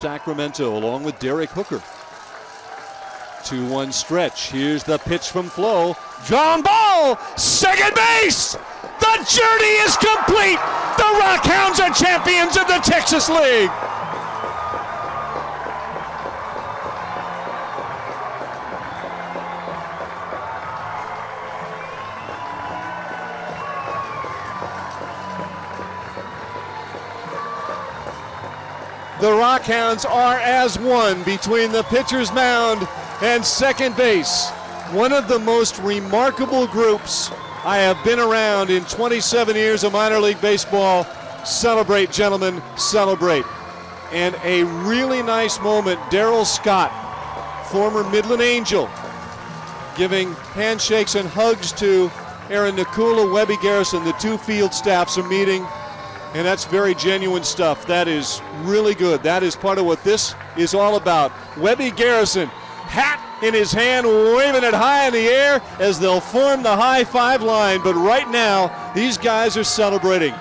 Sacramento along with Derek Hooker. 2-1 stretch. Here's the pitch from Flo. John Ball, second base. The journey is complete. The RockHounds are champions of the Texas League. The RockHounds are as one between the pitcher's mound and second base. One of the most remarkable groups I have been around in 27 years of minor league baseball. Celebrate, gentlemen, celebrate. And a really nice moment, Darryl Scott, former Midland Angel, giving handshakes and hugs to Aaron Nakula, Webby Garrison. The two field staffs are meeting. And that's very genuine stuff. That is really good. That is part of what this is all about. Webby Garrison, hat in his hand, waving it high in the air as they'll form the high five line. But right now, these guys are celebrating.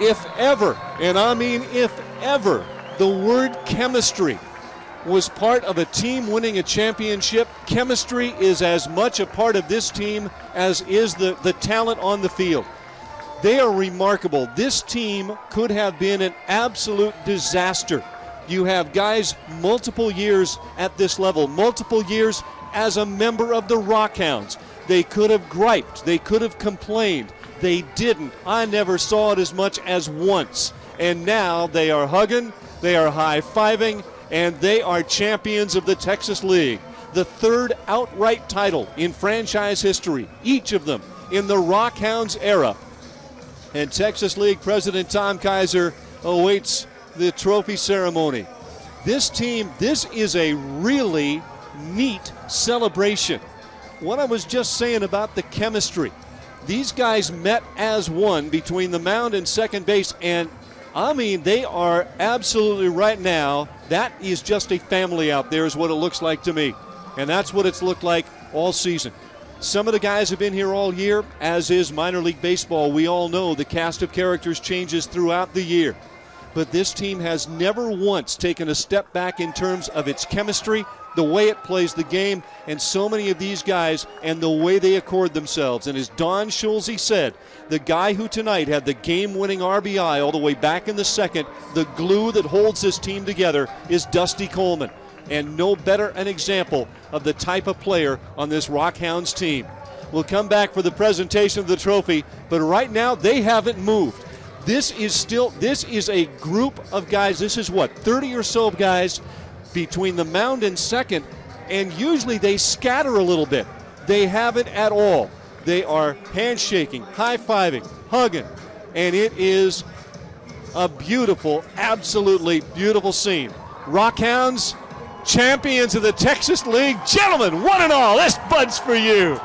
If ever, and I mean if ever, the word chemistry was part of a team winning a championship, chemistry is as much a part of this team as is the talent on the field. They are remarkable. This team could have been an absolute disaster. You have guys multiple years at this level, multiple years as a member of the RockHounds. They could have griped. They could have complained. They didn't. I never saw it as much as once. And now they are hugging, they are high-fiving, and they are champions of the Texas League. The third outright title in franchise history, each of them in the RockHounds era. And Texas League President Tom Kaiser awaits the trophy ceremony. This is a really neat celebration. What I was just saying about the chemistry. These guys met as one between the mound and second base, and I mean, they are absolutely right now. That is just a family out there is what it looks like to me. And that's what it's looked like all season. Some of the guys have been here all year, as is minor league baseball. We all know the cast of characters changes throughout the year. But this team has never once taken a step back in terms of its chemistry, the way it plays the game, and so many of these guys and the way they accord themselves. And as Don Schulze said, the guy who tonight had the game-winning RBI all the way back in the second, the glue that holds this team together is Dusty Coleman. And no better an example of the type of player on this RockHounds team. We'll come back for the presentation of the trophy, but right now they haven't moved. This is a group of guys. This is what, 30 or so guys between the mound and second, and usually they scatter a little bit. They haven't at all. They are handshaking, high-fiving, hugging, and it is a beautiful, absolutely beautiful scene. RockHounds, champions of the Texas League. Gentlemen, one and all, this bud's for you.